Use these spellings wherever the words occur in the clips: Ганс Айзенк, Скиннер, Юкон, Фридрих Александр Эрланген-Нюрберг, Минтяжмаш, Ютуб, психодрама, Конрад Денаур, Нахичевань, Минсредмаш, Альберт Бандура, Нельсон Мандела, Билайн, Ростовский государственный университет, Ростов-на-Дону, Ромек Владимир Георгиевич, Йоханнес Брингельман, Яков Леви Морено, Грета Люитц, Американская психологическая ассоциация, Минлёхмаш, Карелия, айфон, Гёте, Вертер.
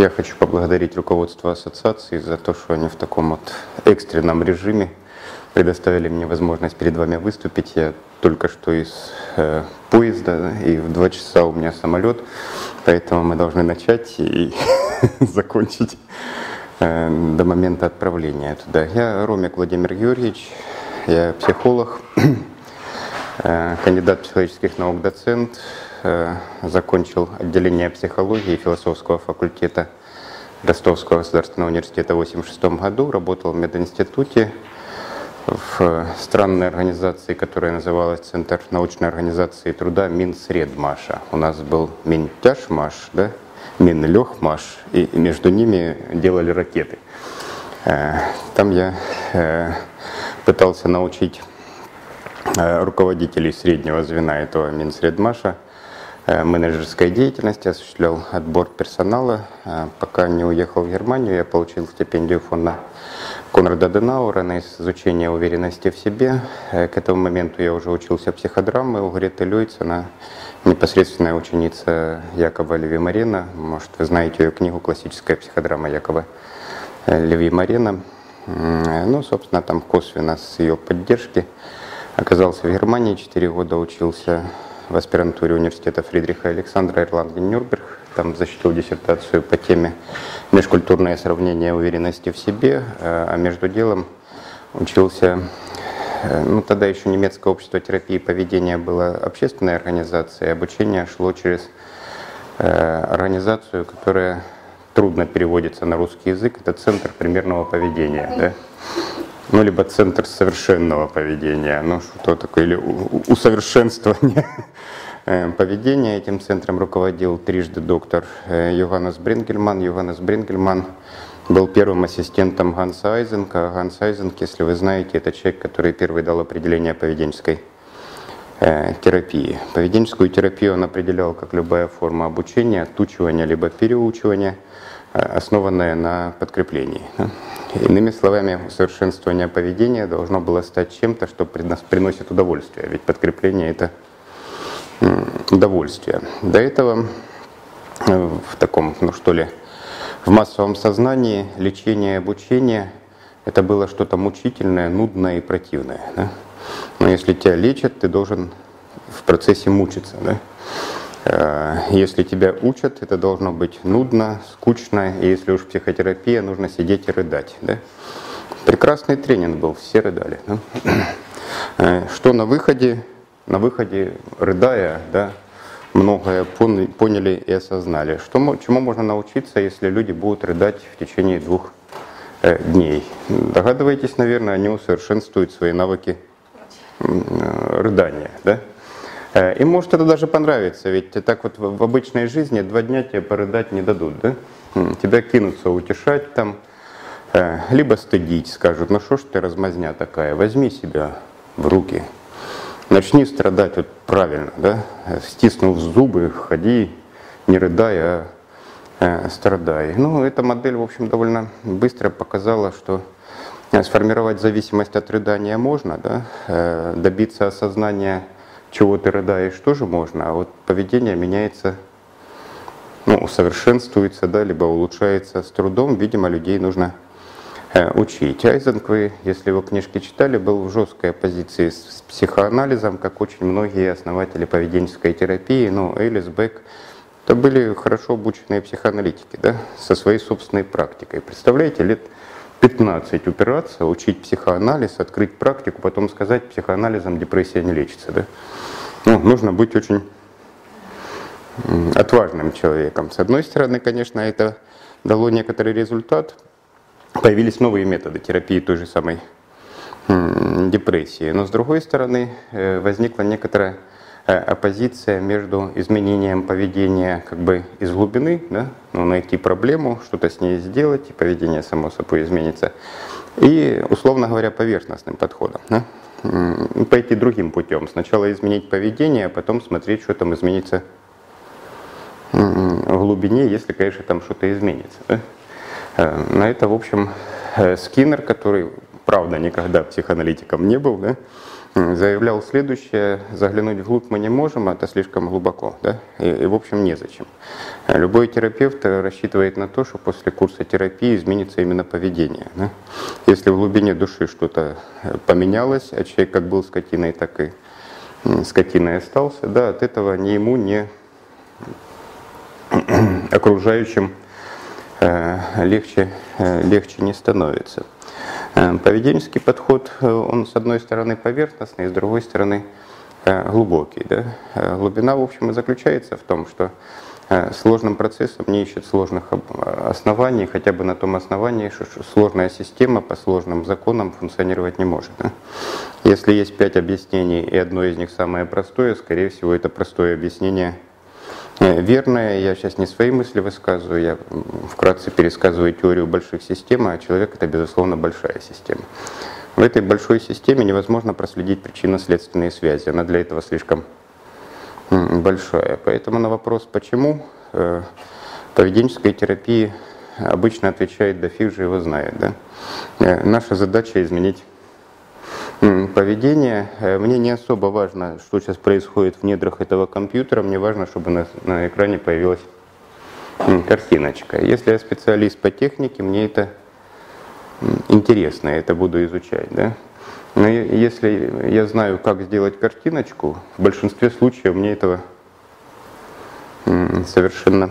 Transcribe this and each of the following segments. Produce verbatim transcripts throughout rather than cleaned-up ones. Я хочу поблагодарить руководство ассоциации за то, что они в таком вот экстренном режиме предоставили мне возможность перед вами выступить. Я только что из э, поезда, и в два часа у меня самолет, поэтому мы должны начать и закончить э, до момента отправления туда. Я Ромек Владимир Георгиевич, я психолог, э, кандидат психологических наук, доцент, э, закончил отделение психологии философского факультета Ростовского государственного университета в тысяча девятьсот восемьдесят шестом году, работал в мединституте, в странной организации, которая называлась Центр научной организации труда Минсредмаша. У нас был Минтяжмаш, да? Минлёхмаш, и между ними делали ракеты. Там я пытался научить руководителей среднего звена этого Минсредмаша менеджерской деятельности, осуществлял отбор персонала. Пока не уехал в Германию, я получил стипендию фонда Конрада Денаура на изучение уверенности в себе. К этому моменту я уже учился психодрамы у Греты Люитц, она непосредственная ученица Якова Леви Морено. Может, вы знаете ее книгу «Классическая психодрама» Якова Леви Морено. Ну, собственно, там косвенно с ее поддержки оказался в Германии, четыре года учился в аспирантуре университета Фридриха Александра Эрланген-Нюрберг. Там защитил диссертацию по теме «Межкультурное сравнение уверенности в себе», а между делом учился, ну тогда еще немецкое общество терапии и поведения было общественной организацией, обучение шло через организацию, которая трудно переводится на русский язык, это Центр примерного поведения, да? Ну, либо Центр совершенного поведения, ну, что такое, или усовершенствование поведения. Этим центром руководил трижды доктор Йоханнес Брингельман. Йоханнес Брингельман был первым ассистентом Ганса Айзенка. Ганс Айзенк, если вы знаете, это человек, который первый дал определение поведенческой терапии. Поведенческую терапию он определял как любая форма обучения, отучивания либо переучивания, основанное на подкреплении. Иными словами, усовершенствование поведения должно было стать чем-то, что приносит удовольствие, ведь подкрепление — это удовольствие. До этого в таком, ну что ли, в массовом сознании лечение и обучение — это было что-то мучительное, нудное и противное. Да? Но если тебя лечат, ты должен в процессе мучиться. Да? Если тебя учат, это должно быть нудно, скучно, и если уж психотерапия, нужно сидеть и рыдать. Да? Прекрасный тренинг был, все рыдали. Да? Что на выходе? На выходе, рыдая, да, многое поняли и осознали. Что, чему можно научиться, если люди будут рыдать в течение двух э, дней? Догадываетесь, наверное, они усовершенствуют свои навыки э, рыдания. Да? Им может это даже понравится, ведь так вот в обычной жизни два дня тебе порыдать не дадут, да? Тебя кинутся утешать там, либо стыдить, скажут, ну что ж ты размазня такая, возьми себя в руки, начни страдать вот правильно, да? Стиснув зубы, ходи, не рыдай, а страдай. Ну, эта модель, в общем, довольно быстро показала, что сформировать зависимость от рыдания можно, да? Добиться осознания, чего ты рыдаешь, тоже можно, а вот поведение меняется, ну, усовершенствуется, да, либо улучшается с трудом, видимо, людей нужно э, учить. Айзенк, вы, если его книжки читали, был в жесткой оппозиции с, с психоанализом, как очень многие основатели поведенческой терапии, ну, Элис, Бек, это были хорошо обученные психоаналитики, да, со своей собственной практикой. Представляете, лет пятнадцать упираться, учить психоанализ, открыть практику, потом сказать, психоанализом депрессия не лечится. Да? Ну, нужно быть очень отважным человеком. С одной стороны, конечно, это дало некоторый результат. Появились новые методы терапии той же самой депрессии. Но с другой стороны, возникла некоторая оппозиция между изменением поведения как бы из глубины, да, ну, найти проблему, что-то с ней сделать, и поведение само собой изменится, и, условно говоря, поверхностным подходом. Да. Пойти другим путем. Сначала изменить поведение, а потом смотреть, что там изменится в глубине, если, конечно, там что-то изменится. Да. Но это, в общем, Скиннер, который, правда, никогда психоаналитиком не был, да, заявлял следующее: заглянуть вглубь мы не можем, это слишком глубоко, да? и, и в общем незачем. Любой терапевт рассчитывает на то, что после курса терапии изменится именно поведение. Да? Если в глубине души что-то поменялось, а человек как был скотиной, так и скотиной остался, да, от этого ни ему, ни окружающим легче, легче не становится. Поведенческий подход, он с одной стороны поверхностный, с другой стороны глубокий. Да? Глубина, в общем, и заключается в том, что сложным процессом не ищет сложных оснований, хотя бы на том основании, что сложная система по сложным законам функционировать не может. Да? Если есть пять объяснений, и одно из них самое простое, скорее всего, это простое объяснение верное. Я сейчас не свои мысли высказываю, я вкратце пересказываю теорию больших систем, а человек — это, безусловно, большая система. В этой большой системе невозможно проследить причинно-следственные связи, она для этого слишком большая. Поэтому на вопрос «почему?» поведенческой терапии обычно отвечает: да фиг же его знает. Да? Наша задача — изменить поведение. Мне не особо важно, что сейчас происходит в недрах этого компьютера, мне важно, чтобы на, на экране появилась картиночка. Если я специалист по технике, мне это интересно, я это буду изучать. Да? Но если я знаю, как сделать картиночку, в большинстве случаев мне этого совершенно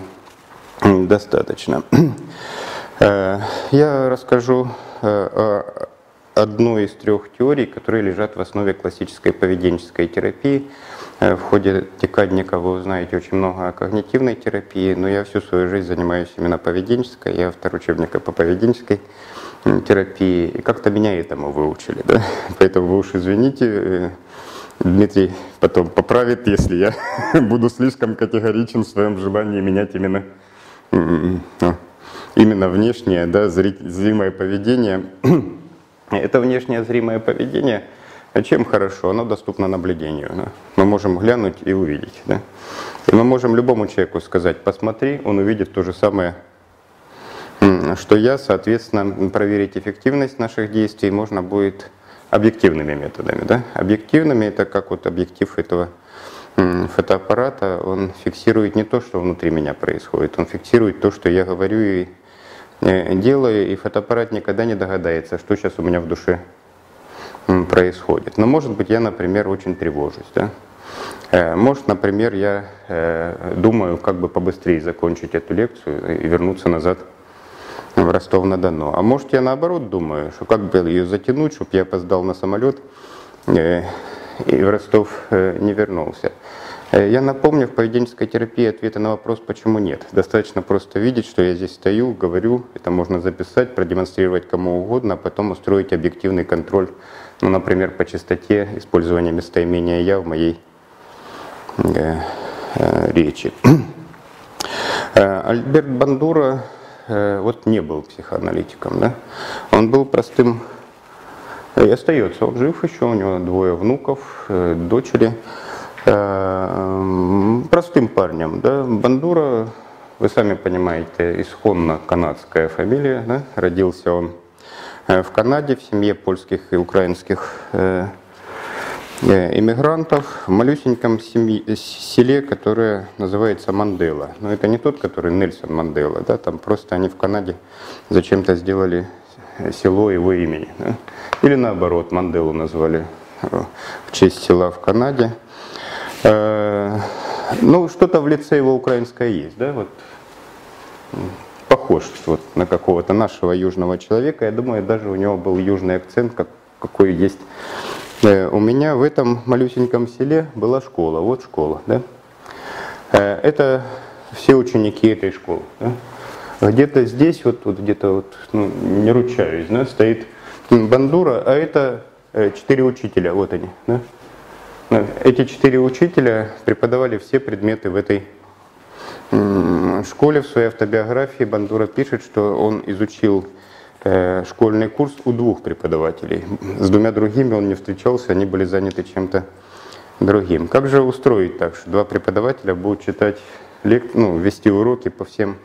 достаточно. Я расскажу о одной из трех теорий, которые лежат в основе классической поведенческой терапии. В ходе декадника вы узнаете очень много о когнитивной терапии, но я всю свою жизнь занимаюсь именно поведенческой. Я автор учебника по поведенческой терапии, и как-то меня этому выучили. Да? Поэтому вы уж извините, Дмитрий потом поправит, если я буду слишком категоричен в своем желании менять именно, именно внешнее, да, зримое поведение. Это внешнее зримое поведение чем хорошо? Оно доступно наблюдению. Да? Мы можем глянуть и увидеть. Да? И мы можем любому человеку сказать: посмотри, он увидит то же самое, что я. Соответственно, проверить эффективность наших действий можно будет объективными методами. Да? Объективными — это как вот объектив этого фотоаппарата, он фиксирует не то, что внутри меня происходит, он фиксирует то, что я говорю и делаю, и фотоаппарат никогда не догадается, что сейчас у меня в душе происходит. Но, может быть, я, например, очень тревожусь. Да? Может, например, я думаю, как бы побыстрее закончить эту лекцию и вернуться назад в Ростов-на-Дону. А может, я наоборот думаю, что как бы ее затянуть, чтобы я опоздал на самолет и в Ростов не вернулся. Я напомню, в поведенческой терапии ответа на вопрос «почему нет?» достаточно просто видеть, что я здесь стою, говорю, это можно записать, продемонстрировать кому угодно, а потом устроить объективный контроль, ну, например, по частоте использования местоимения «я» в моей э, э, речи. Альберт Бандура э, вот не был психоаналитиком, да? Он был простым, и остается, он жив еще, у него двое внуков, э, дочери. Простым парнем, да? Бандура, вы сами понимаете, исходно канадская фамилия, да? Родился он в Канаде в семье польских и украинских иммигрантов в малюсеньком семье, селе, которое называется Мандела. Но это не тот, который Нельсон Мандела, да? Там просто они в Канаде зачем-то сделали село его имени, да? Или наоборот, Манделу назвали в честь села в Канаде. Ну, что-то в лице его украинское есть, да, вот похож вот на какого-то нашего южного человека. Я думаю, даже у него был южный акцент, как, какой есть у меня. В этом малюсеньком селе была школа, вот школа, да. Это все ученики этой школы, да? Где-то здесь, вот, вот где-то, вот, ну, не ручаюсь, да, стоит Бандура, а это четыре учителя, вот они, да. Эти четыре учителя преподавали все предметы в этой школе. В своей автобиографии Бандура пишет, что он изучил школьный курс у двух преподавателей. С двумя другими он не встречался, они были заняты чем-то другим. Как же устроить так, что два преподавателя будут читать, ну, вести уроки по всем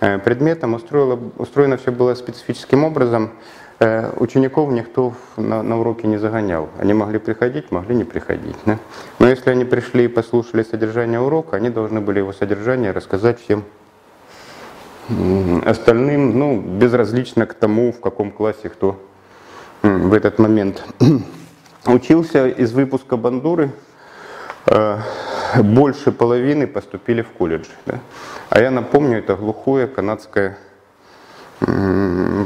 предметам? Устроено, устроено все было специфическим образом. Учеников никто на, на уроки не загонял. Они могли приходить, могли не приходить. Да? Но если они пришли и послушали содержание урока, они должны были его содержание рассказать всем остальным, ну, безразлично к тому, в каком классе кто в этот момент учился. Из выпуска Бандуры больше половины поступили в колледж. Да? А я напомню, это глухое канадское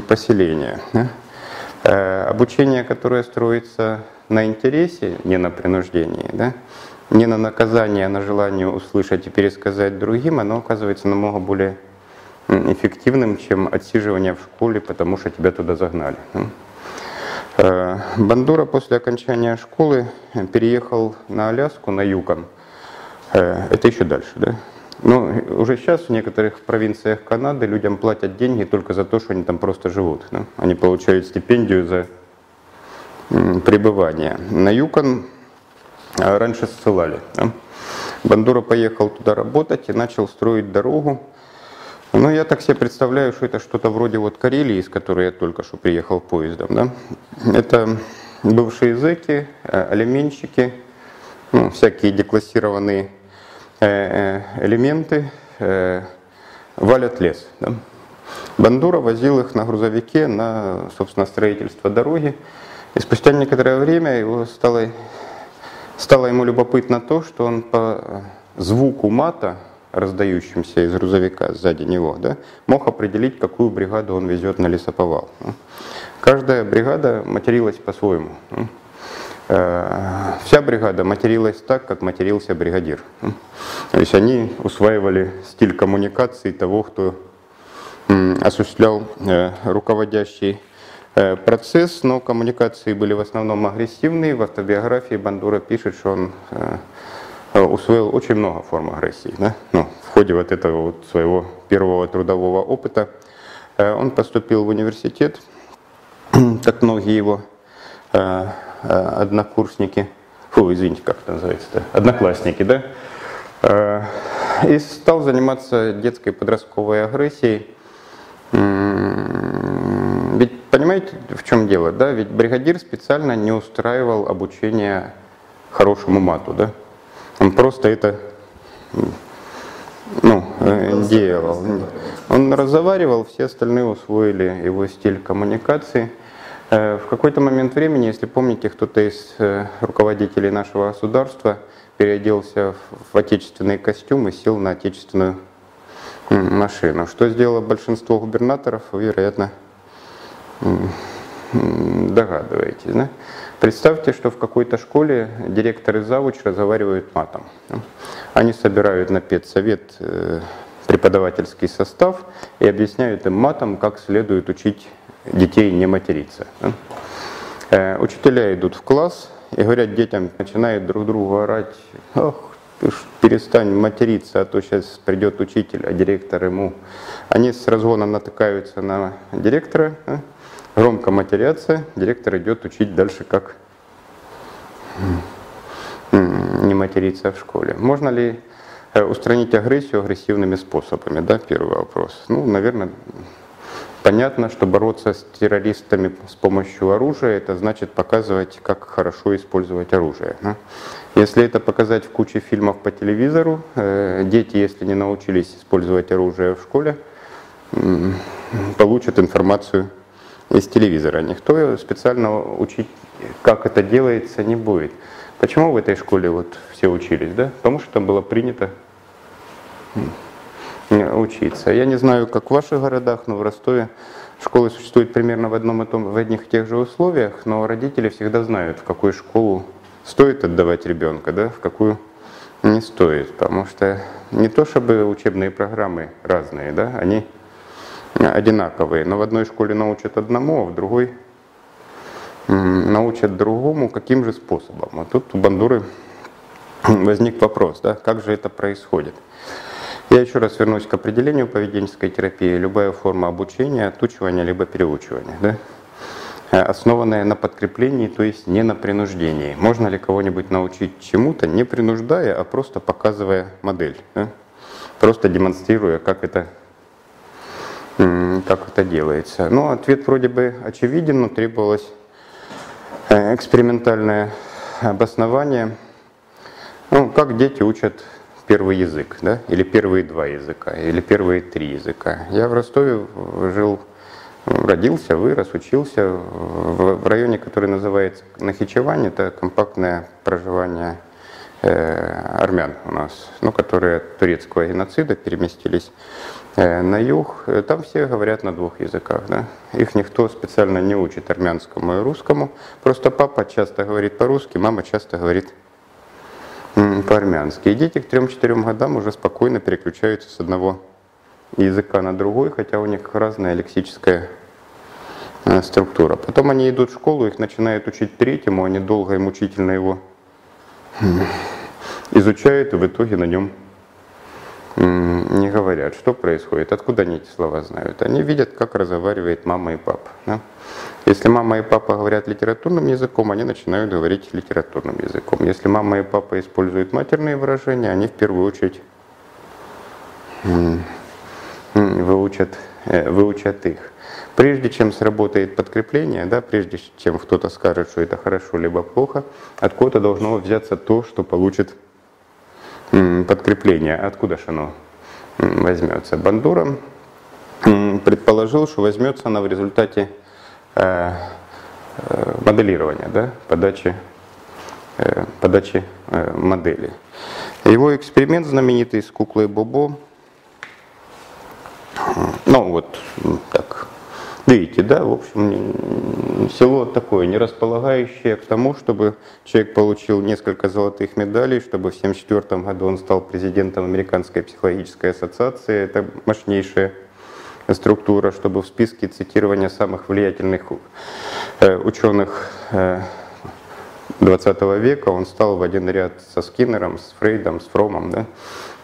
поселение. Да? Обучение, которое строится на интересе, не на принуждении, да? Не на наказании, а на желании услышать и пересказать другим, оно оказывается намного более эффективным, чем отсиживание в школе, потому что тебя туда загнали. Бандура после окончания школы переехал на Аляску, на Юкон. Это еще дальше, да? Но уже сейчас в некоторых провинциях Канады людям платят деньги только за то, что они там просто живут. Да? Они получают стипендию за пребывание. На Юкон раньше ссылали. Да? Бандура поехал туда работать и начал строить дорогу. Ну, я так себе представляю, что это что-то вроде вот Карелии, из которой я только что приехал поездом. Да? Это бывшие зэки, алименщики, ну, всякие деклассированные элементы э, валят лес. Да? Бандура возил их на грузовике на, собственно, строительство дороги. И спустя некоторое время его стало, стало ему любопытно то, что он по звуку мата, раздающимся из грузовика сзади него, да, мог определить, какую бригаду он везет на лесоповал. Каждая бригада материлась по-своему. Вся бригада материлась так, как матерился бригадир. То есть они усваивали стиль коммуникации того, кто осуществлял руководящий процесс, но коммуникации были в основном агрессивные. В автобиографии Бандура пишет, что он усвоил очень много форм агрессии. Да? Ну, в ходе вот этого вот своего первого трудового опыта он поступил в университет, как многие его однокурсники, фу, извините, как это называется-то, одноклассники, да, и стал заниматься детской подростковой агрессией. Ведь понимаете, в чем дело, да, ведь бригадир специально не устраивал обучение хорошему мату, да, он просто это, ну, делал, он разговаривал, все остальные усвоили его стиль коммуникации. В какой-то момент времени, если помните, кто-то из руководителей нашего государства переоделся в отечественный костюм и сел на отечественную машину. Что сделало большинство губернаторов, вы, вероятно, догадываетесь. Да? Представьте, что в какой-то школе директор и завуч разговаривают матом. Они собирают на педсовет преподавательский состав и объясняют им матом, как следует учить детей не материться. Да? Учителя идут в класс и говорят детям, начинают друг другу орать: «Ох, ты ж перестань материться, а то сейчас придет учитель, а директор ему». Они с разгона натыкаются на директора, да? Громко матерятся, директор идет учить дальше, как не материться в школе. Можно ли устранить агрессию агрессивными способами? Да? Первый вопрос. Ну, наверное, понятно, что бороться с террористами с помощью оружия, это значит показывать, как хорошо использовать оружие. Если это показать в куче фильмов по телевизору, дети, если не научились использовать оружие в школе, получат информацию из телевизора. Никто специально учить, как это делается, не будет. Почему в этой школе вот все учились? Да? Потому что там было принято учиться. Я не знаю, как в ваших городах, но в Ростове школы существуют примерно в одном и том, в одних и тех же условиях, но родители всегда знают, в какую школу стоит отдавать ребенка, да, в какую не стоит, потому что не то чтобы учебные программы разные, да, они одинаковые, но в одной школе научат одному, а в другой научат другому, каким же способом. А тут у Бандуры возник вопрос, да, как же это происходит. Я еще раз вернусь к определению поведенческой терапии. Любая форма обучения, отучивания либо переучивания, да? Основанная на подкреплении, то есть не на принуждении. Можно ли кого-нибудь научить чему-то, не принуждая, а просто показывая модель, да? Просто демонстрируя, как это как это делается. Ну, ответ вроде бы очевиден, но требовалось экспериментальное обоснование. Ну, как дети учат первый язык, да? Или первые два языка, или первые три языка. Я в Ростове жил, родился, вырос, учился в районе, который называется Нахичевань. Это компактное проживание армян у нас, ну, которые от турецкого геноцида переместились на юг. Там все говорят на двух языках. Да? Их никто специально не учит армянскому и русскому. Просто папа часто говорит по-русски, мама часто говорит по-армянски. И дети к трем-четырем годам уже спокойно переключаются с одного языка на другой, хотя у них разная лексическая структура. Потом они идут в школу, их начинают учить третьему, они долго и мучительно его изучают и в итоге на нем не говорят, что происходит, откуда они эти слова знают. Они видят, как разговаривает мама и папа. Да? Если мама и папа говорят литературным языком, они начинают говорить литературным языком. Если мама и папа используют матерные выражения, они в первую очередь выучат, выучат их. Прежде чем сработает подкрепление, да, прежде чем кто-то скажет, что это хорошо либо плохо, откуда должно взяться то, что получит подкрепление. Откуда же оно возьмется? Бандура предположил, что возьмется оно в результате моделирования, да, подачи, подачи модели. Его эксперимент знаменитый с куклой Бобо, ну вот так, видите, да, в общем, село такое, не располагающее к тому, чтобы человек получил несколько золотых медалей, чтобы в тысяча девятьсот семьдесят четвёртом году он стал президентом Американской психологической ассоциации, это мощнейшее структура, чтобы в списке цитирования самых влиятельных ученых двадцатого века он стал в один ряд со Скиннером, с Фрейдом, с Фромом. Да?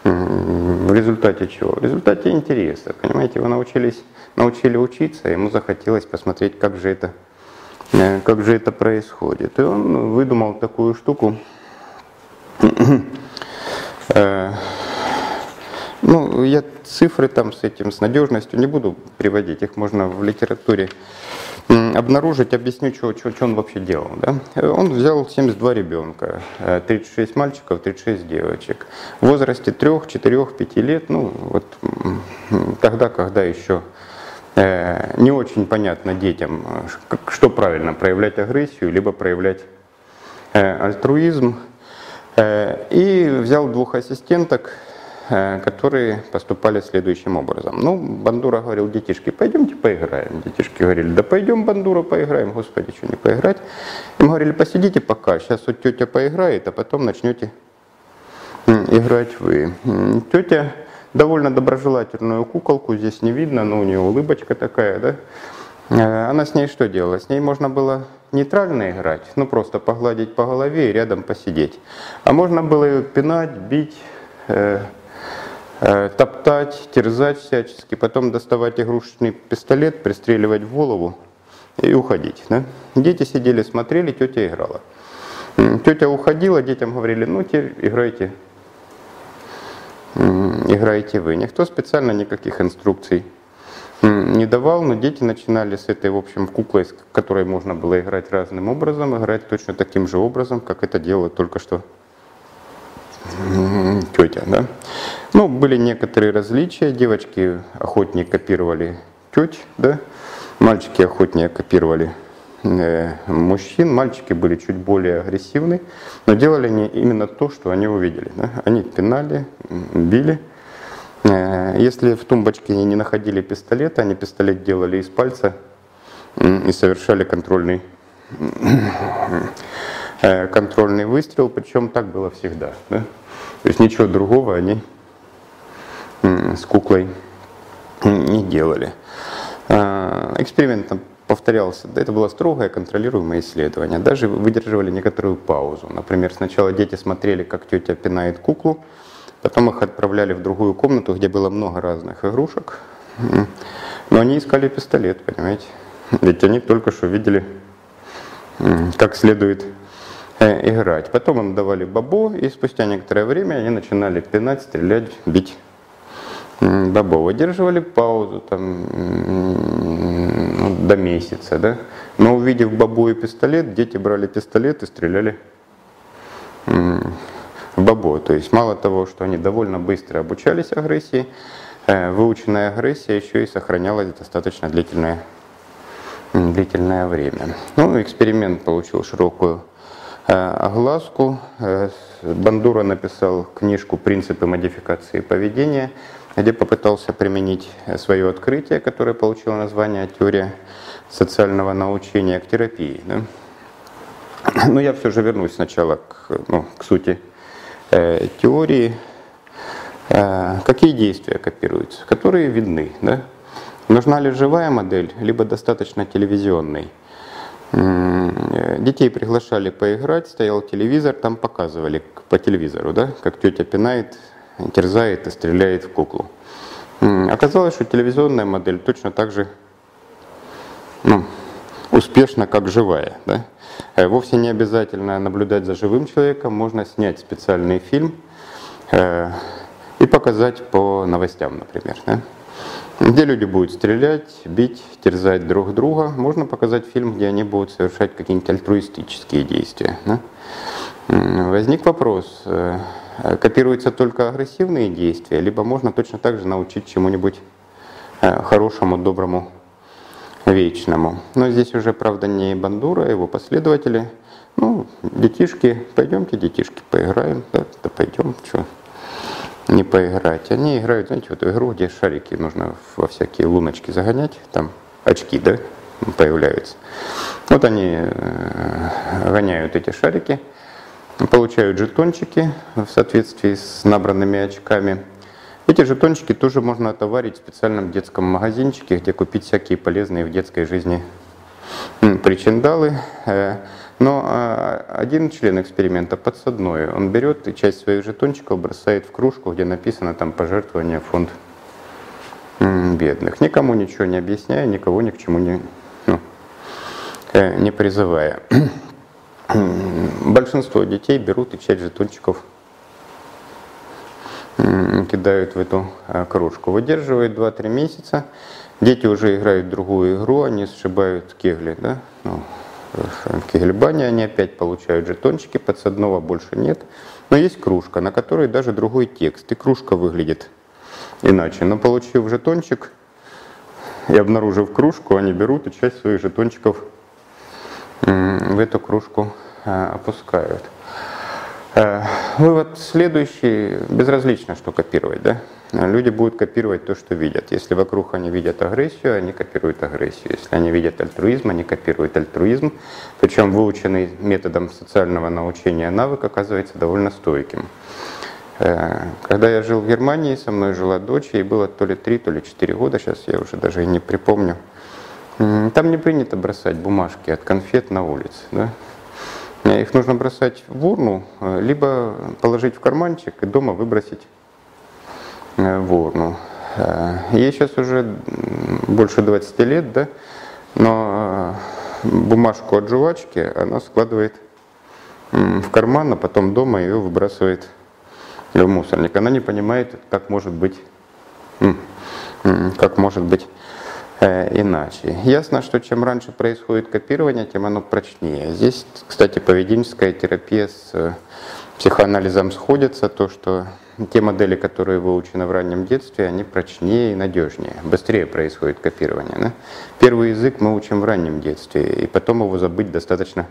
В результате чего? В результате интереса. Понимаете, его научились, научили учиться, ему захотелось посмотреть, как же это, как же это происходит. И он выдумал такую штуку. Ну, я цифры там с этим, с надежностью не буду приводить, их можно в литературе обнаружить, объясню, что, что, что он вообще делал. Да? Он взял семьдесят два ребенка, тридцать шесть мальчиков, тридцать шесть девочек, в возрасте трёх, четырёх, пяти лет, ну, вот тогда, когда еще не очень понятно детям, что правильно, проявлять агрессию, либо проявлять альтруизм, и взял двух ассистенток, которые поступали следующим образом. Ну, Бандура говорил, детишки, пойдемте поиграем. Детишки говорили, да пойдем, Бандура, поиграем. Господи, что не поиграть? Им говорили, посидите пока, сейчас вот тетя поиграет, а потом начнете играть вы. Тетя довольно доброжелательную куколку, здесь не видно, но у нее улыбочка такая, да? Она с ней что делала? С ней можно было нейтрально играть, ну просто погладить по голове и рядом посидеть. А можно было ее пинать, бить, топтать, терзать всячески, потом доставать игрушечный пистолет, пристреливать в голову и уходить. Да? Дети сидели, смотрели, тетя играла. Тетя уходила, детям говорили, ну теперь играйте, играйте вы. Никто специально никаких инструкций не давал, но дети начинали с этой, в общем, куклой, с которой можно было играть разным образом, играть точно таким же образом, как это делала только что тетя, да. Ну, были некоторые различия. Девочки охотнее копировали теть, да. Мальчики охотнее копировали э, мужчин. Мальчики были чуть более агрессивны, но делали они именно то, что они увидели. Да? Они пинали, били. Э, если в тумбочке они не находили пистолета, они пистолет делали из пальца э, и совершали контрольный контрольный выстрел, причем так было всегда. Да? То есть ничего другого они с куклой не делали. Эксперимент повторялся. Это было строгое контролируемое исследование. Даже выдерживали некоторую паузу. Например, сначала дети смотрели, как тетя пинает куклу, потом их отправляли в другую комнату, где было много разных игрушек. Но они искали пистолет, понимаете? Ведь они только что видели, как следует играть. Потом им давали бобо, и спустя некоторое время они начинали пинать, стрелять, бить Добово выдерживали паузу там, ну, до месяца, да? Но увидев бабу и пистолет, дети брали пистолет и стреляли в бабу. То есть мало того, что они довольно быстро обучались агрессии, выученная агрессия еще и сохранялась достаточно длительное, длительное время. Ну, эксперимент получил широкую огласку. Бандура написал книжку «Принципы модификации поведения», где попытался применить свое открытие, которое получило название «Теория социального научения», к терапии. Да? Но я все же вернусь сначала к, ну, к сути э, теории. Э, какие действия копируются, которые видны? Да? Нужна ли живая модель, либо достаточно телевизионной? Детей приглашали поиграть, стоял телевизор, там показывали по телевизору, да, как тетя пинает, терзает и стреляет в куклу. Оказалось, что телевизионная модель точно так же, ну, успешна, как живая. Да? Вовсе не обязательно наблюдать за живым человеком, можно снять специальный фильм э, и показать по новостям, например. Да? Где люди будут стрелять, бить, терзать друг друга, можно показать фильм, где они будут совершать какие-нибудь альтруистические действия. Да? Возник вопрос, копируются только агрессивные действия, либо можно точно так же научить чему-нибудь хорошему, доброму, вечному. Но здесь уже, правда, не Бандура, а его последователи. Ну, детишки, пойдемте, детишки, поиграем, да, да пойдем, что... не поиграть. Они играют, знаете, вот в игру, где шарики нужно во всякие луночки загонять, там очки, да, появляются. Вот они гоняют эти шарики, получают жетончики в соответствии с набранными очками. Эти жетончики тоже можно отоварить в специальном детском магазинчике, где купить всякие полезные в детской жизни причиндалы. Но один член эксперимента подсадной, он берет и часть своих жетончиков бросает в кружку, где написано там «Пожертвование фонд бедных», никому ничего не объясняя, никого ни к чему не, ну, не призывая. Большинство детей берут и часть жетончиков кидают в эту кружку. Выдерживает два-три месяца, дети уже играют в другую игру, они сшибают кегли, да? Ну, в кегельбане они опять получают жетончики, подсадного больше нет. Но есть кружка, на которой даже другой текст. И кружка выглядит иначе. Но получив жетончик и обнаружив кружку, они берут и часть своих жетончиков в эту кружку опускают. Вывод следующий. Безразлично, что копировать. Да? Люди будут копировать то, что видят. Если вокруг они видят агрессию, они копируют агрессию. Если они видят альтруизм, они копируют альтруизм. Причем выученный методом социального научения навык оказывается довольно стойким. Когда я жил в Германии, со мной жила дочь, ей было то ли три, то ли четыре года, сейчас я уже даже и не припомню. Там не принято бросать бумажки от конфет на улице. Да? Их нужно бросать в урну, либо положить в карманчик и дома выбросить в урну. Ей сейчас уже больше двадцати лет, да? Но бумажку от жвачки она складывает в карман, а потом дома ее выбрасывает в мусорник. Она не понимает, как может быть, как может быть иначе. Ясно, что чем раньше происходит копирование, тем оно прочнее. Здесь, кстати, поведенческая терапия с психоанализом сходится, то, что те модели, которые выучены в раннем детстве, они прочнее и надежнее, быстрее происходит копирование. Да? Первый язык мы учим в раннем детстве, и потом его забыть достаточно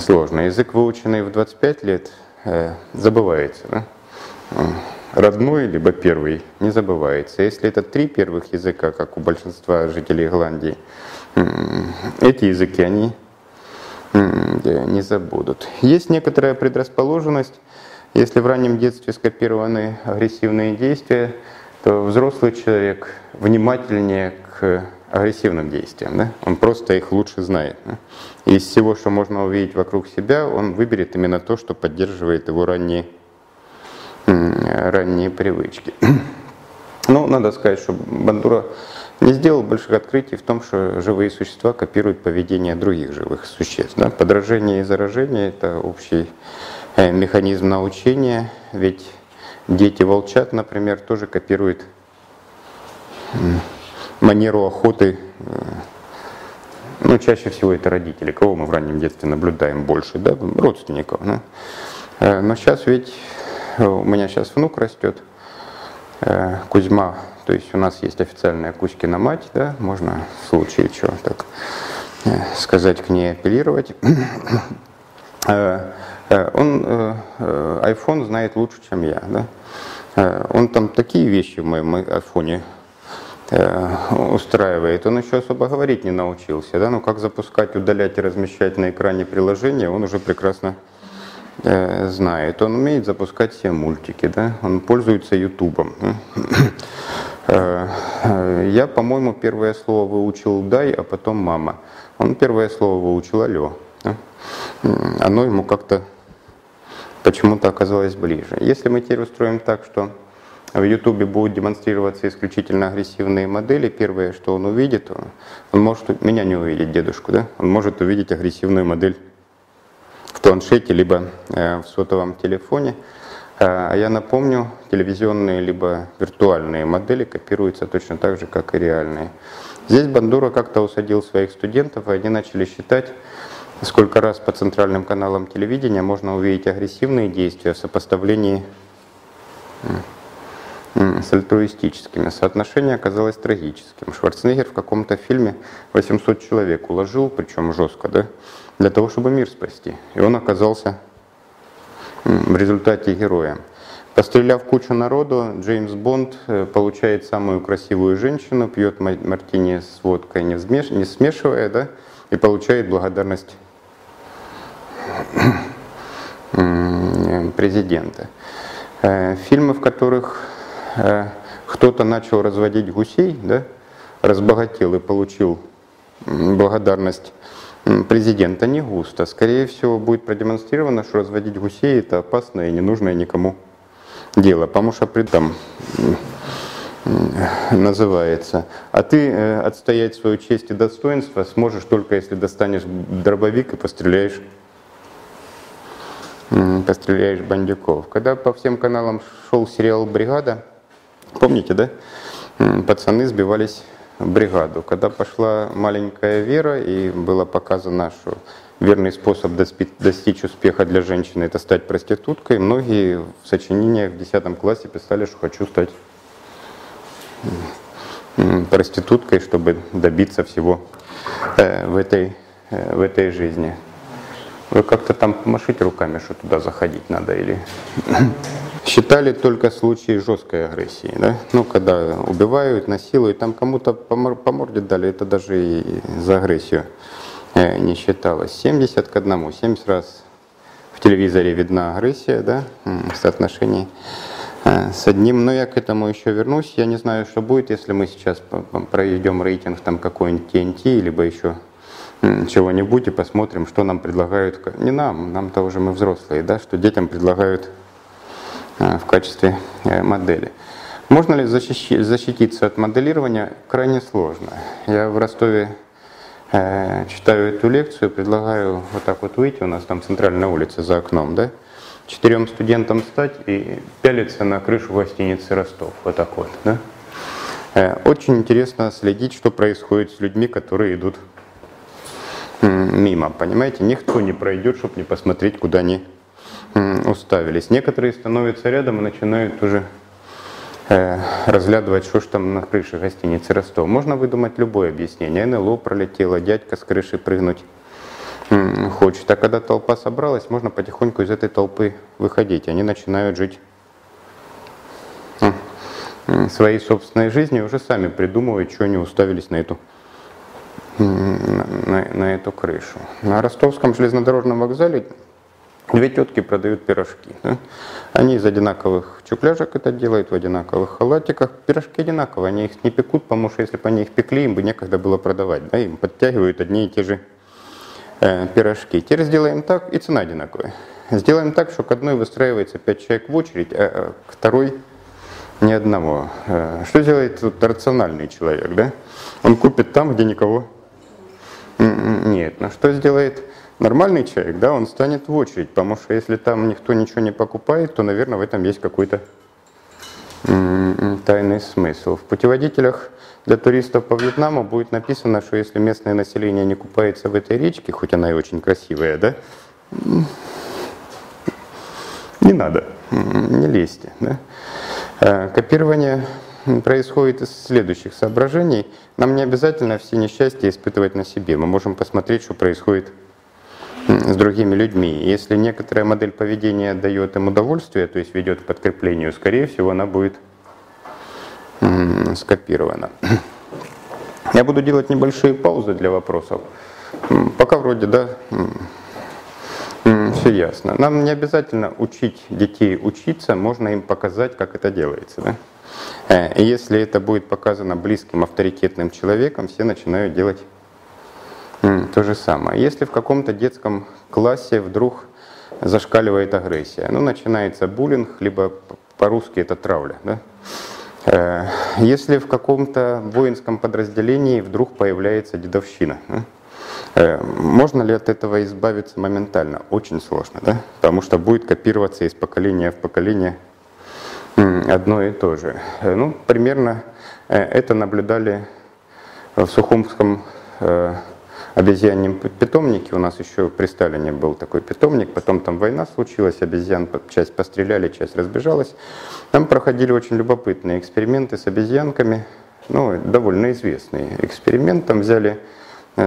сложно. Язык, выученный в двадцать пять лет, забывается. Да? Родной, либо первый, не забывается. Если это три первых языка, как у большинства жителей Ирландии, эти языки они не забудут. Есть некоторая предрасположенность. Если в раннем детстве скопированы агрессивные действия, то взрослый человек внимательнее к агрессивным действиям. Да? Он просто их лучше знает. Да? Из всего, что можно увидеть вокруг себя, он выберет именно то, что поддерживает его ранние ранние привычки. Но надо сказать, что Бандура не сделал больших открытий в том, что живые существа копируют поведение других живых существ. Да? Подражение и заражение — это общий механизм научения, ведь Дети волчат, например, тоже копируют манеру охоты. Ну, чаще всего это родители, кого мы в раннем детстве наблюдаем больше, да, родственников. Да? Но сейчас ведь, у меня сейчас внук растет, Кузьма, то есть у нас есть официальная Кузькина мать, да, можно в случае чего так сказать, к ней апеллировать. Он айфон знает лучше, чем я. Да? Он там такие вещи в моем айфоне устраивает. Он еще особо говорить не научился. Да? Но как запускать, удалять и размещать на экране приложение, он уже прекрасно знает. Он умеет запускать все мультики. Да? Он пользуется Ютубом. Я, по-моему, первое слово выучил «дай», а потом «мама». Он первое слово выучил «алё». Оно ему как-то почему-то оказалось ближе. Если мы теперь устроим так, что в Ютубе будут демонстрироваться исключительно агрессивные модели, первое, что он увидит, он, он может меня не увидеть, дедушку, да? Он может увидеть агрессивную модель в планшете, либо э, в сотовом телефоне. А я напомню, телевизионные либо виртуальные модели копируются точно так же, как и реальные. Здесь Бандура как-то усадил своих студентов, и они начали считать, сколько раз по центральным каналам телевидения можно увидеть агрессивные действия в сопоставлении с альтруистическими. Соотношение оказалось трагическим. Шварценеггер в каком-то фильме восемьсот человек уложил, причем жестко, да, для того, чтобы мир спасти. И он оказался в результате героем. Постреляв кучу народу, Джеймс Бонд получает самую красивую женщину, пьет мартини с водкой, не смешивая, да, и получает благодарность президента. Фильмы, в которых кто-то начал разводить гусей, да, разбогател и получил благодарность президента, не густо. Скорее всего, будет продемонстрировано, что разводить гусей — это опасное и ненужное никому дело, потому что при этом называется. А ты э, отстоять свою честь и достоинство сможешь только если достанешь дробовик и постреляешь, э, постреляешь бандюков. Когда по всем каналам шел сериал «Бригада», помните, да? Пацаны сбивались в бригаду. Когда пошла «Маленькая Вера» и было показано, что верный способ достичь успеха для женщины — это стать проституткой, многие в сочинениях в десятом классе писали, что хочу стать проституткой, чтобы добиться всего э, в, этой, э, в этой жизни. Вы как-то там помашите руками, что туда заходить надо, или считали только случаи жесткой агрессии, да? Ну, когда убивают, насилуют, там кому-то по морде дали, это даже и за агрессию э, не считалось. семьдесят к одному, семьдесят раз в телевизоре видна агрессия, да, в соотношении с одним. Но я к этому еще вернусь. Я не знаю, что будет, если мы сейчас проведем рейтинг там какой-нибудь Ти Эн Ти, либо еще чего-нибудь, и посмотрим, что нам предлагают. Не нам, нам-то уже мы взрослые, да, что детям предлагают в качестве модели. Можно ли защититься от моделирования? Крайне сложно. Я в Ростове читаю эту лекцию, предлагаю вот так вот выйти, у нас там центральная улица за окном, да, четырем студентам встать и пялиться на крышу гостиницы «Ростов». Вот так вот. Да? Очень интересно следить, что происходит с людьми, которые идут мимо. Понимаете, никто не пройдет, чтобы не посмотреть, куда они уставились. Некоторые становятся рядом и начинают уже разглядывать, что ж там на крыше гостиницы «Ростов». Можно выдумать любое объяснение. НЛО пролетело, дядька с крыши прыгнуть хочет. А когда толпа собралась, можно потихоньку из этой толпы выходить. Они начинают жить своей собственной жизнью, уже сами придумывают, что они уставились на эту, на, на эту крышу. На Ростовском железнодорожном вокзале две тетки продают пирожки. Да? Они из одинаковых чукляжек это делают, в одинаковых халатиках. Пирожки одинаковые, они их не пекут, потому что если бы они их пекли, им бы некогда было продавать. Да? Им подтягивают одни и те же пирожки. Теперь сделаем так, и цена одинаковая. Сделаем так, что к одной выстраивается пять человек в очередь, а к второй ни одного. Что делает тут рациональный человек, да? Он купит там, где никого нет. Но что сделает нормальный человек, да? Он станет в очередь, потому что если там никто ничего не покупает, то, наверное, в этом есть какой-то тайный смысл. В путеводителях для туристов по Вьетнаму будет написано, что если местное население не купается в этой речке, хоть она и очень красивая, да, не надо, не лезьте. Да? Копирование происходит из следующих соображений. Нам не обязательно все несчастья испытывать на себе. Мы можем посмотреть, что происходит с другими людьми. Если некоторая модель поведения дает им удовольствие, то есть ведет к подкреплению, скорее всего, она будет скопирована. Я буду делать небольшие паузы для вопросов. Пока вроде, да, все ясно. Нам не обязательно учить детей учиться, можно им показать, как это делается. Да? Если это будет показано близким, авторитетным человеком, все начинают делать то же самое. Если в каком-то детском классе вдруг зашкаливает агрессия, ну, начинается буллинг, либо по-русски это травля. Да? Если в каком-то воинском подразделении вдруг появляется дедовщина, да? Можно ли от этого избавиться моментально? Очень сложно, да? Потому что будет копироваться из поколения в поколение одно и то же. Ну, примерно это наблюдали в Сухумском обезьяний питомнике. У нас еще при Сталине был такой питомник, потом там война случилась, обезьян часть постреляли, часть разбежалась. Там проходили очень любопытные эксперименты с обезьянками, ну, довольно известный эксперимент. Там взяли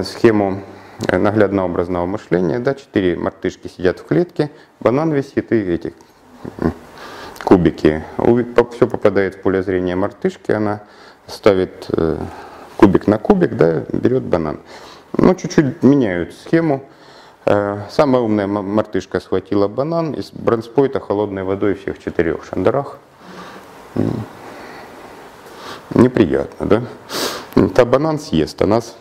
схему наглядно-образного мышления, да, четыре мартышки сидят в клетке, банан висит и эти кубики. Все попадает в поле зрения мартышки, она ставит кубик на кубик, да, берет банан. Ну, чуть-чуть меняют схему. Самая умная мартышка схватила банан из бронспойта холодной водой всех четырех шандарах. Неприятно, да? Та банан съест, а нас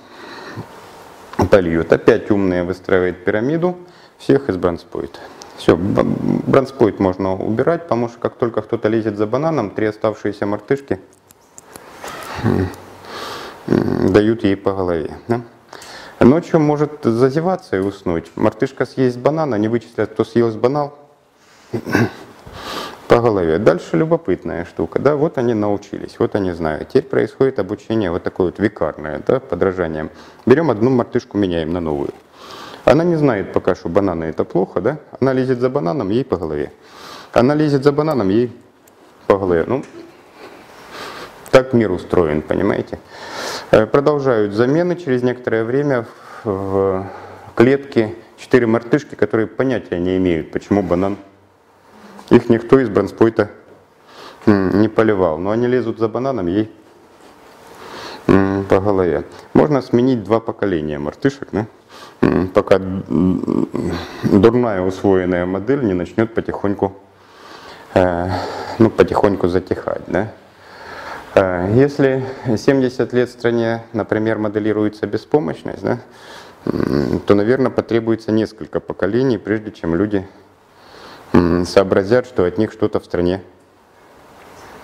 польет. Опять умная выстраивает пирамиду всех из бронспойта. Все, бронспойт можно убирать, потому что как только кто-то лезет за бананом, три оставшиеся мартышки дают ей по голове. Да? Ночью может зазеваться и уснуть. Мартышка съест банан, они вычислят, кто съел банан, по голове. Дальше любопытная штука. Да? Вот они научились, вот они знают. Теперь происходит обучение вот такое вот векарное, да, подражанием. Берем одну мартышку, меняем на новую. Она не знает пока, что бананы это плохо, да? Она лезет за бананом, ей по голове. Она лезет за бананом, ей по голове. Ну, так мир устроен, понимаете? Продолжают замены. Через некоторое время в клетке четыре мартышки, которые понятия не имеют, почему банан. Их никто из бронспойта не поливал. Но они лезут за бананом, ей по голове. Можно сменить два поколения мартышек, да? Пока дурная усвоенная модель не начнет потихоньку, ну, потихоньку затихать. Да? Если семьдесят лет в стране, например, моделируется беспомощность, да, то, наверное, потребуется несколько поколений, прежде чем люди сообразят, что от них что-то в стране,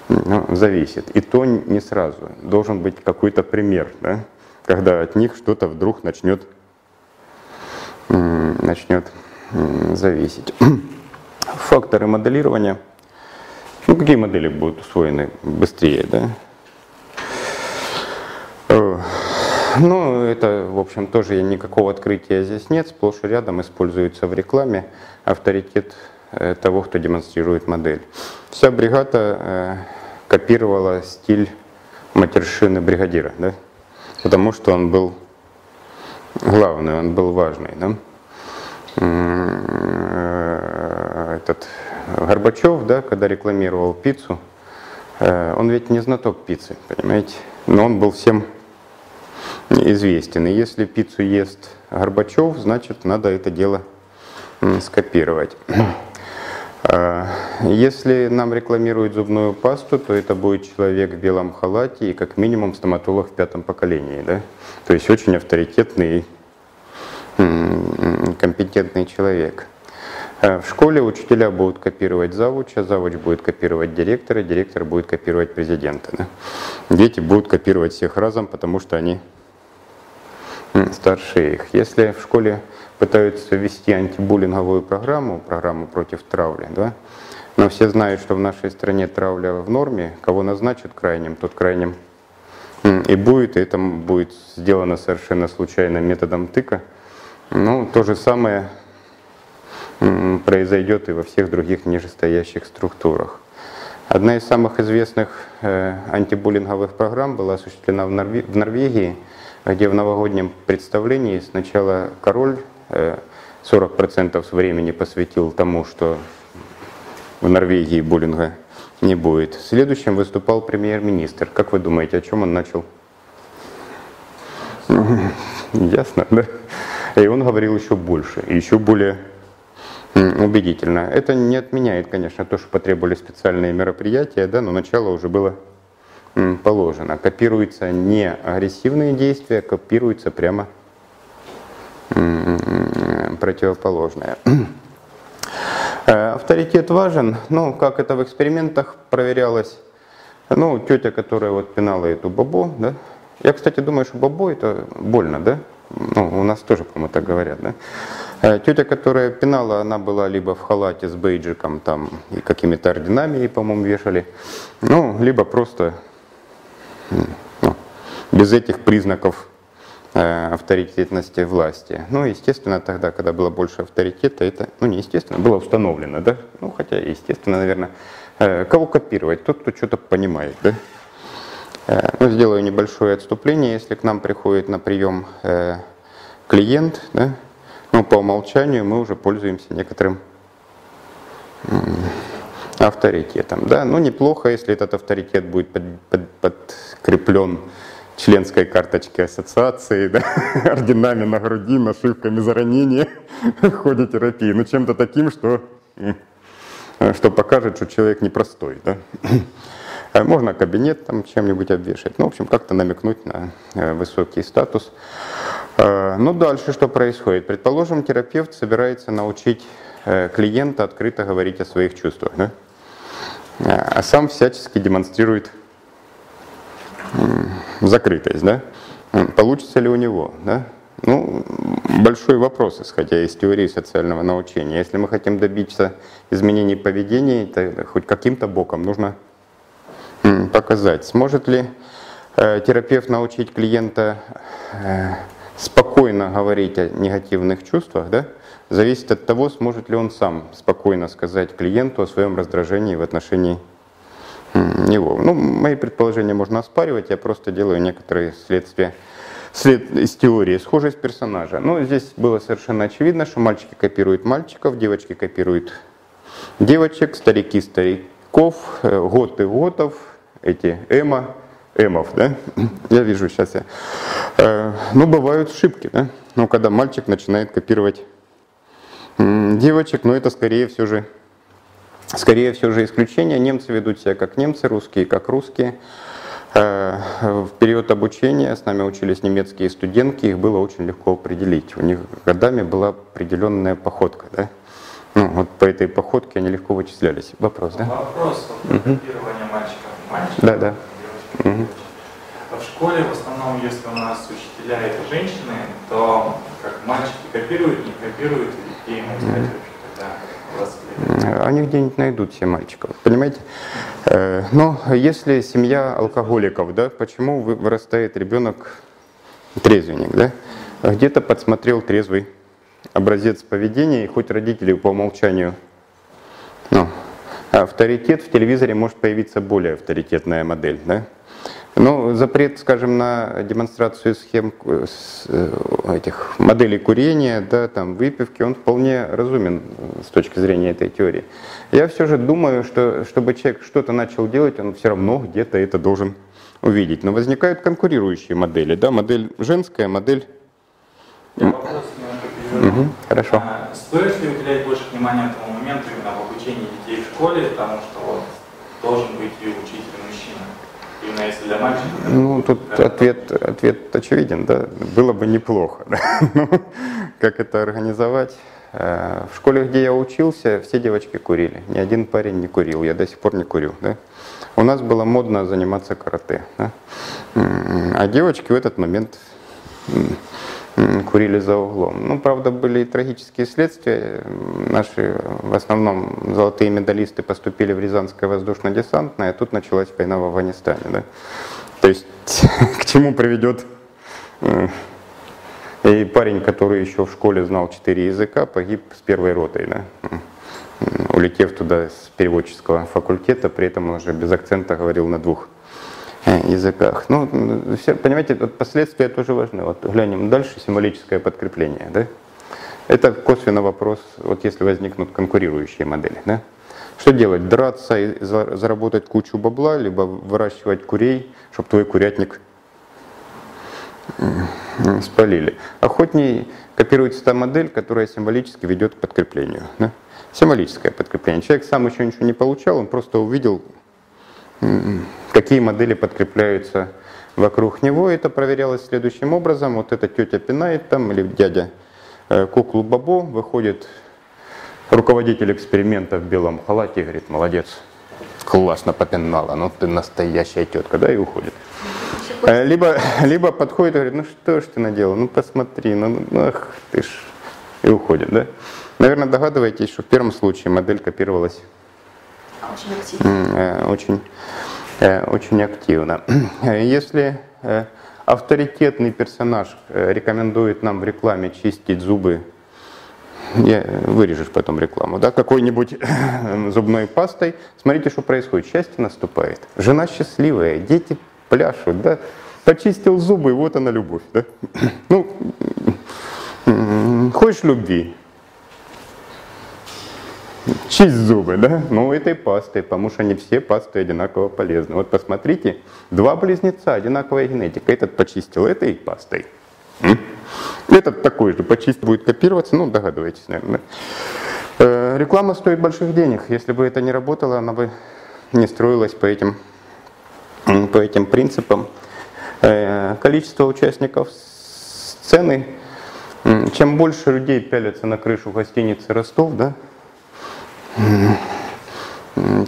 ну, зависит. И то не сразу. Должен быть какой-то пример, да, когда от них что-то вдруг начнет начнет зависеть. Факторы моделирования. Ну, какие модели будут усвоены быстрее, да? Ну, это, в общем, тоже никакого открытия здесь нет. Сплошь и рядом используется в рекламе авторитет того, кто демонстрирует модель. Вся бригада копировала стиль матершины бригадира, да? Потому что он был главный, он был важный. Да? Этот Горбачев, да, когда рекламировал пиццу, он ведь не знаток пиццы, понимаете? Но он был всем известен. И если пиццу ест Горбачев, значит, надо это дело скопировать. Если нам рекламируют зубную пасту, то это будет человек в белом халате и как минимум стоматолог в пятом поколении. Да? То есть очень авторитетный и компетентный человек. В школе учителя будут копировать завуча, завуч будет копировать директора, директор будет копировать президента. Да? Дети будут копировать всех разом, потому что они старше их. Если в школе пытаются ввести антибуллинговую программу, программу против травли, да, Но все знают, что в нашей стране травля в норме. Кого назначат крайним, тот крайним и будет. И это будет сделано совершенно случайным методом тыка. Ну, то же самое произойдет и во всех других нижестоящих структурах. Одна из самых известных антибуллинговых программ была осуществлена в Норвегии, где в новогоднем представлении сначала король сорок процентов времени посвятил тому, что в Норвегии буллинга не будет. Следующим выступал премьер-министр. Как вы думаете, о чем он начал? Ясно, да? И он говорил еще больше, еще более убедительно. Это не отменяет, конечно, то, что потребовали специальные мероприятия, да, но начало уже было положено. Копируются не агрессивные действия, копируются прямо противоположное. Авторитет важен, ну, как это в экспериментах проверялось. Ну, тетя, которая вот пинала эту бабу, да. Я, кстати, думаю, что бабу это больно, да? Ну, у нас тоже, по-моему, так говорят, да? Тетя, которая пинала, она была либо в халате с бейджиком там и какими-то орденами, ей, по-моему, вешали, ну, либо просто ну, без этих признаков авторитетности власти. Ну, естественно, тогда, когда было больше авторитета, это, ну, не естественно, было установлено, да? Ну, хотя, естественно, наверное, кого копировать? Тот, кто что-то понимает, да? Ну, сделаю небольшое отступление. Если к нам приходит на прием клиент, да, ну, по умолчанию мы уже пользуемся некоторым авторитетом. Да? Ну, неплохо, если этот авторитет будет под, под, подкреплен членской карточки ассоциации, да? Орденами на груди, нашивками за ранение в ходе терапии. Ну, чем-то таким, что, что покажет, что человек непростой. Да? Можно кабинет там чем-нибудь обвешать. Ну, в общем, как-то намекнуть на высокий статус. Ну, дальше что происходит? Предположим, терапевт собирается научить клиента открыто говорить о своих чувствах, да? А сам всячески демонстрирует закрытость, да? Получится ли у него, да? Ну, большой вопрос, исходя из теории социального научения. Если мы хотим добиться изменений поведения, то хоть каким-то боком нужно показать, сможет ли э, терапевт научить клиента э, спокойно говорить о негативных чувствах, да? Зависит от того, сможет ли он сам спокойно сказать клиенту о своем раздражении в отношении э, него. Ну, мои предположения можно оспаривать, я просто делаю некоторые следствия след, из теории, схожесть персонажа. Ну, здесь было совершенно очевидно, что мальчики копируют мальчиков, девочки копируют девочек, старики стариков, гот и готов, эти эмо, эмов, да? Я вижу сейчас я. Э, ну, бывают ошибки, да? Ну, когда мальчик начинает копировать девочек, но это скорее все же, скорее все же исключение. Немцы ведут себя как немцы, русские как русские. Э, в период обучения с нами учились немецкие студентки, их было очень легко определить. У них годами была определенная походка, да? Ну, вот по этой походке они легко вычислялись. Вопрос, да? Вопрос вот, копирования мальчиков и мальчиков. Да, да. Девочек, девочек. Угу. В школе в основном, если у нас учителя это женщины, то как мальчики копируют, не копируют, и детей могут стать вообще тогда. Они где-нибудь найдут все мальчиков, понимаете? Но если семья алкоголиков, да, почему вырастает ребенок трезвенник, да? Где-то подсмотрел трезвый образец поведения, и хоть родители по умолчанию, ну, авторитет, в телевизоре может появиться более авторитетная модель, да? Но запрет, скажем, на демонстрацию схем этих моделей курения, да, там, выпивки, он вполне разумен с точки зрения этой теории. Я все же думаю, что чтобы человек что-то начал делать, он все равно где-то это должен увидеть. Но возникают конкурирующие модели, да, модель женская, модель... Угу, хорошо. А, стоит ли уделять больше внимания этому моменту именно в обучении детей в школе, потому что вот, должен быть и учитель мужчина, именно если для мальчика? Ну, тут ответ, ответ очевиден, да, было бы неплохо. Да? Ну, как это организовать? В школе, где я учился, все девочки курили, ни один парень не курил, я до сих пор не курю. Да? У нас было модно заниматься карате, да? А девочки в этот момент... курили за углом. Ну, правда, были и трагические следствия. Наши, в основном, золотые медалисты поступили в Рязанское воздушно-десантное, а тут началась война в Афганистане. Да? То есть, к чему приведет... И парень, который еще в школе знал четыре языка, погиб с первой ротой, да? Улетев туда с переводческого факультета, при этом он уже без акцента говорил на двух языках. Ну, все, понимаете, последствия тоже важны. Вот глянем дальше, символическое подкрепление, да? Это косвенно вопрос, вот если возникнут конкурирующие модели, да? Что делать? Драться и заработать кучу бабла, либо выращивать курей, чтобы твой курятник спалили. Охотней копируется та модель, которая символически ведет к подкреплению. Да? Символическое подкрепление. Человек сам еще ничего не получал, он просто увидел, какие модели подкрепляются вокруг него. Это проверялось следующим образом. Вот эта тетя пинает там, или дядя куклу Бобо, выходит руководитель эксперимента в белом халате и говорит: молодец, классно попинала, ну ты настоящая тетка, да, и уходит. Либо, либо подходит и говорит: ну что ж ты наделал, ну посмотри, ну ах ты ж, и уходит, да? Наверное, догадываетесь, что в первом случае модель копировалась очень активно. Очень, очень активно. Если авторитетный персонаж рекомендует нам в рекламе чистить зубы, вырежешь потом рекламу, да, какой-нибудь зубной пастой, смотрите, что происходит, счастье наступает. Жена счастливая, дети пляшут, да, почистил зубы, и вот она любовь, да? Ну, хочешь любви? Чисть зубы, да? Ну, этой пастой, потому что не все пасты одинаково полезны. Вот посмотрите, два близнеца, одинаковая генетика. Этот почистил этой пастой. Этот такой же, почисть будет копироваться, ну, догадываетесь, наверное. Реклама стоит больших денег. Если бы это не работало, она бы не строилась по этим... по этим принципам. Количество участников сцены. Чем больше людей пялятся на крышу гостиницы Ростов, да,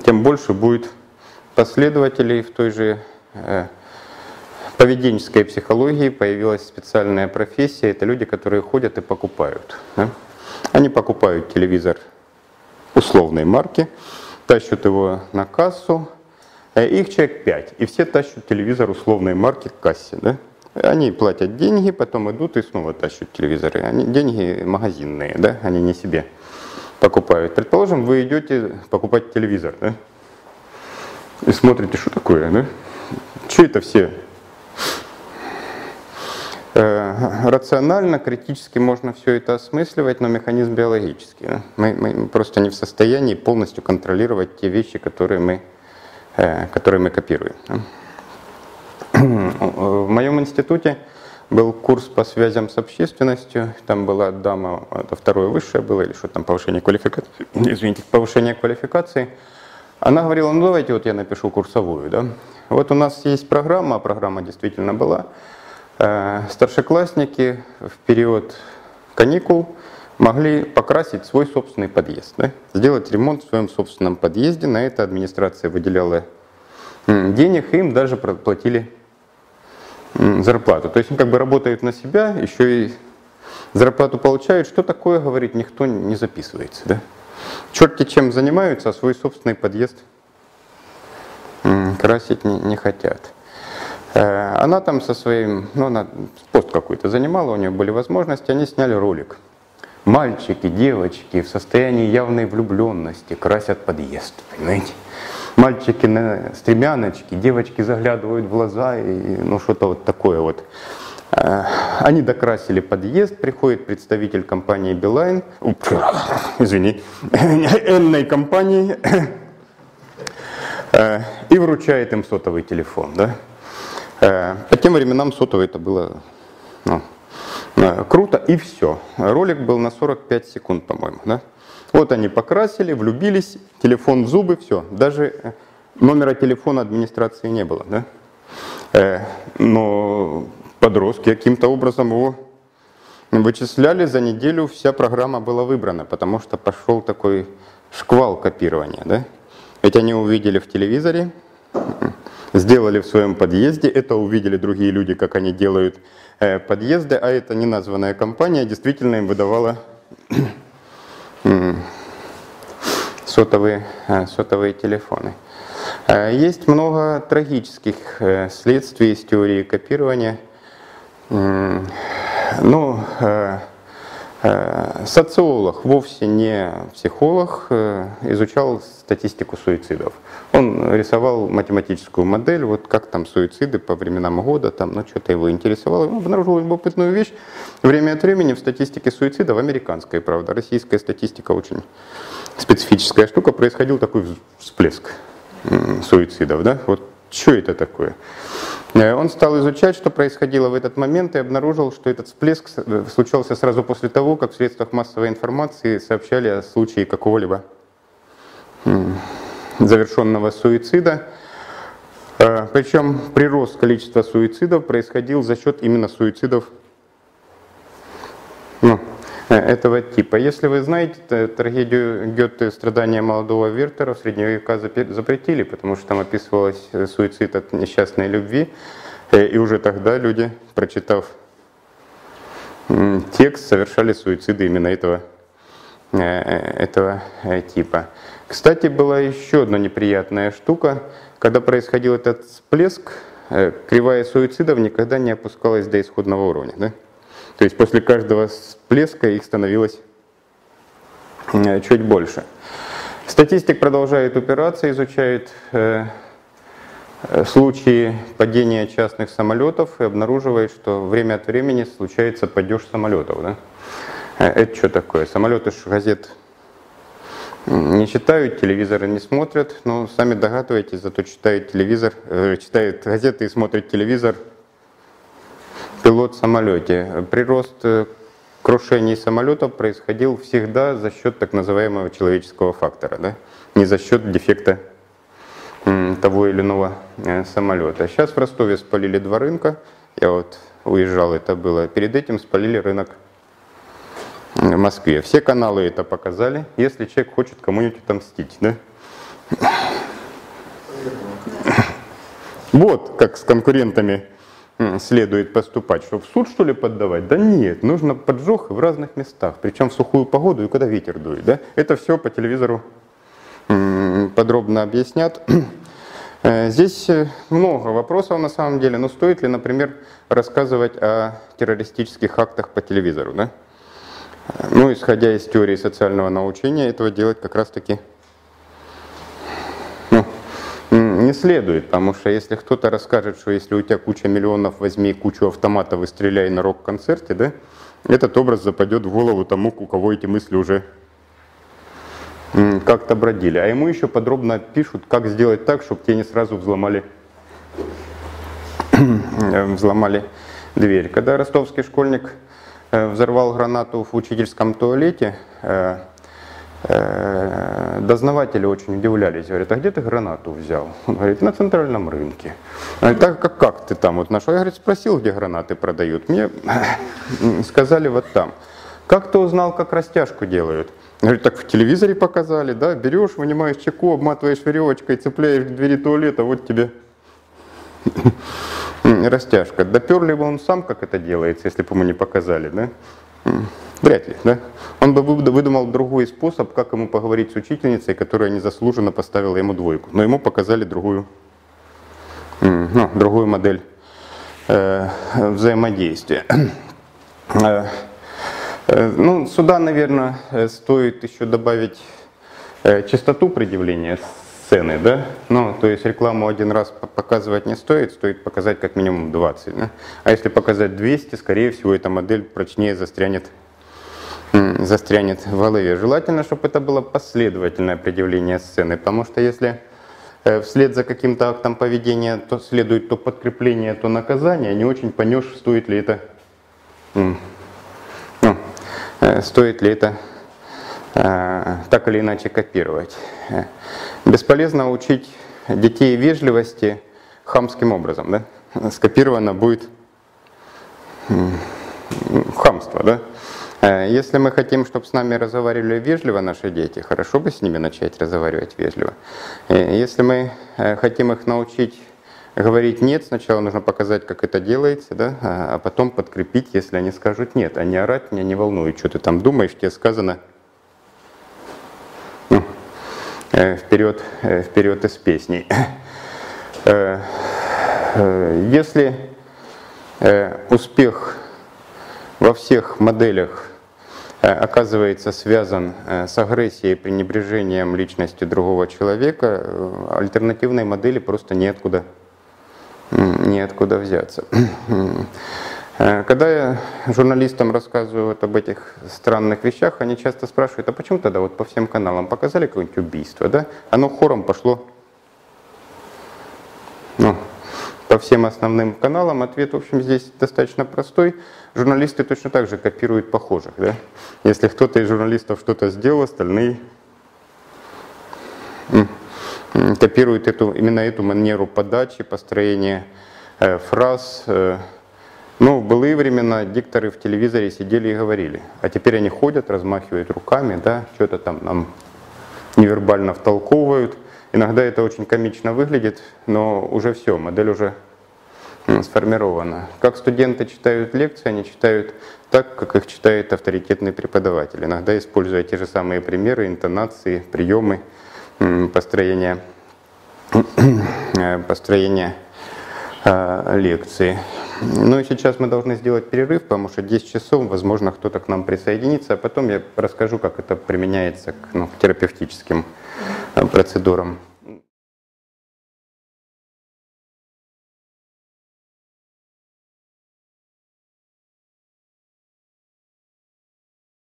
тем больше будет последователей. В той же поведенческой психологии появилась специальная профессия. Это люди, которые ходят и покупают. Да? Они покупают телевизор условной марки, тащат его на кассу. Их человек пять, и все тащат телевизор условной марки к кассе. Да? Они платят деньги, потом идут и снова тащат телевизоры. Они, деньги магазинные, да? Они не себе покупают. Предположим, вы идете покупать телевизор, да? И смотрите, что такое, да? Что это все? Э, рационально, критически можно все это осмысливать, но механизм биологический. Да? Мы, мы просто не в состоянии полностью контролировать те вещи, которые мы которые мы копируем. В моем институте был курс по связям с общественностью. Там была дама, это второе высшее было, или что там, повышение квалификации. Извините, повышение квалификации. Она говорила: ну давайте вот я напишу курсовую. Да? Вот у нас есть программа, а программа действительно была. Старшеклассники в период каникул могли покрасить свой собственный подъезд, да? Сделать ремонт в своем собственном подъезде. На это администрация выделяла денег, им даже проплатили зарплату. То есть они как бы работают на себя, еще и зарплату получают. Что такое, говорит, никто не записывается. Да? Черти чем занимаются, а свой собственный подъезд красить не хотят. Она там со своим, ну она пост какой-то занимала, у нее были возможности, они сняли ролик. Мальчики, девочки в состоянии явной влюбленности красят подъезд, понимаете? Мальчики на стремяночке, девочки заглядывают в глаза и ну что-то вот такое вот. Они докрасили подъезд, приходит представитель компании Билайн, извини, энной компании, и вручает им сотовый телефон, да? По тем временам сотовый это было... Ну, круто, и все. Ролик был на сорок пять секунд, по-моему. Да? Вот они покрасили, влюбились, телефон в зубы, все. Даже номера телефона администрации не было. Да? Но подростки каким-то образом его вычисляли. За неделю вся программа была выбрана, потому что пошел такой шквал копирования. Да? Ведь они увидели в телевизоре сделали в своем подъезде. Это увидели другие люди, как они делают подъезды, а эта неназванная компания действительно им выдавала сотовые, сотовые телефоны. Есть много трагических следствий из теории копирования. Ну, социолог, вовсе не психолог, изучал статистику суицидов. Он рисовал математическую модель, вот как там суициды по временам года, там, ну, что-то его интересовало. Он обнаружил любопытную вещь. Время от времени в статистике суицидов, американской, правда, российская статистика очень специфическая штука, происходил такой всплеск суицидов, да, вот. Что это такое? Он стал изучать, что происходило в этот момент, и обнаружил, что этот всплеск случался сразу после того, как в средствах массовой информации сообщали о случае какого-либо завершенного суицида. Причем прирост количества суицидов происходил за счет именно суицидов, ну, этого типа. Если вы знаете трагедию Гёте «Страдания молодого Вертера», в средние века запретили, потому что там описывалось суицид от несчастной любви. И уже тогда люди, прочитав текст, совершали суициды именно этого, этого типа. Кстати, была еще одна неприятная штука. Когда происходил этот всплеск, кривая суицидов никогда не опускалась до исходного уровня. Да? То есть после каждого всплеска их становилось чуть больше. Статистик продолжает упираться, изучает э, случаи падения частных самолетов и обнаруживает, что время от времени случается падеж самолетов. Да? Это что такое? Самолеты ж газет не читают, телевизоры не смотрят. Ну, сами догадываетесь, зато читают телевизор, э, читают газеты и смотрят телевизор. Пилот в самолете. Прирост крушений самолетов происходил всегда за счет так называемого человеческого фактора, да? Не за счет дефекта того или иного самолета. Сейчас в Ростове спалили два рынка. Я вот уезжал, это было. Перед этим спалили рынок в Москве. Все каналы это показали. Если человек хочет кому-нибудь отомстить, да? Вот как с конкурентами следует поступать, чтобы в суд, что ли, поддавать? Да нет, нужно поджог в разных местах, причем в сухую погоду и когда ветер дует. Да? Это все по телевизору подробно объяснят. Здесь много вопросов на самом деле, но стоит ли, например, рассказывать о террористических актах по телевизору? Да? Ну, исходя из теории социального научения, этого делать как раз-таки не следует, потому что если кто-то расскажет, что если у тебя куча миллионов, возьми кучу автоматов и стреляй на рок-концерте, да, этот образ западет в голову тому, у кого эти мысли уже как-то бродили. А ему еще подробно пишут, как сделать так, чтобы тебе не сразу взломали, взломали дверь. Когда ростовский школьник взорвал гранату в учительском туалете, дознаватели очень удивлялись, говорят, а где ты гранату взял? Он говорит, на центральном рынке. Говорит, а как, как ты там вот нашел? Я, говорит, спросил, где гранаты продают. Мне сказали вот там. Как ты узнал, как растяжку делают? Говорит, так в телевизоре показали, да, берешь, вынимаешь чеку, обматываешь веревочкой, цепляешь к двери туалета, вот тебе растяжка. Допер ли бы он сам, как это делается, если бы ему не показали, да? Вряд ли, да? Он бы выдумал другой способ, как ему поговорить с учительницей, которая незаслуженно поставила ему двойку. Но ему показали другую, ну, другую модель э, взаимодействия. Э, э, ну, сюда, наверное, стоит еще добавить э, частоту предъявления сцены, да? Ну, то есть рекламу один раз показывать не стоит, стоит показать как минимум двадцать, да? А если показать двести, скорее всего, эта модель прочнее застрянет застрянет в голове. Желательно, чтобы это было последовательное предъявление сцены, потому что если вслед за каким-то актом поведения то следует то подкрепление, то наказание, не очень понешь, стоит ли это, ну, стоит ли это так или иначе копировать. Бесполезно учить детей вежливости хамским образом, да? Скопировано будет хамство, да? Если мы хотим, чтобы с нами разговаривали вежливо наши дети, хорошо бы с ними начать разговаривать вежливо. Если мы хотим их научить говорить «нет», сначала нужно показать, как это делается, да, а потом подкрепить, если они скажут «нет», а не орать «меня не волнует, что ты там думаешь, тебе сказано вперед, вперед из песней». Если успех во всех моделях оказывается связан с агрессией и пренебрежением личностью другого человека, альтернативной модели просто неоткуда, неоткуда взяться. Когда я журналистам рассказываю вот об этих странных вещах, они часто спрашивают, а почему тогда вот по всем каналам показали какое-нибудь убийство, да? Оно хором пошло, ну, по всем основным каналам. Ответ, в общем, здесь достаточно простой. Журналисты точно так же копируют похожих, да? Если кто-то из журналистов что-то сделал, остальные копируют эту, именно эту манеру подачи, построения э, фраз. э, Ну, в былые времена дикторы в телевизоре сидели и говорили, а теперь они ходят, размахивают руками, да, что-то там нам невербально втолковывают. Иногда это очень комично выглядит, но уже все, модель уже сформирована. Как студенты читают лекции, они читают так, как их читает авторитетный преподаватель, иногда используя те же самые примеры, интонации, приемы, построение, построение лекции. Ну и сейчас мы должны сделать перерыв, потому что десять часов, возможно, кто-то к нам присоединится, а потом я расскажу, как это применяется к, ну, к терапевтическим процедурам.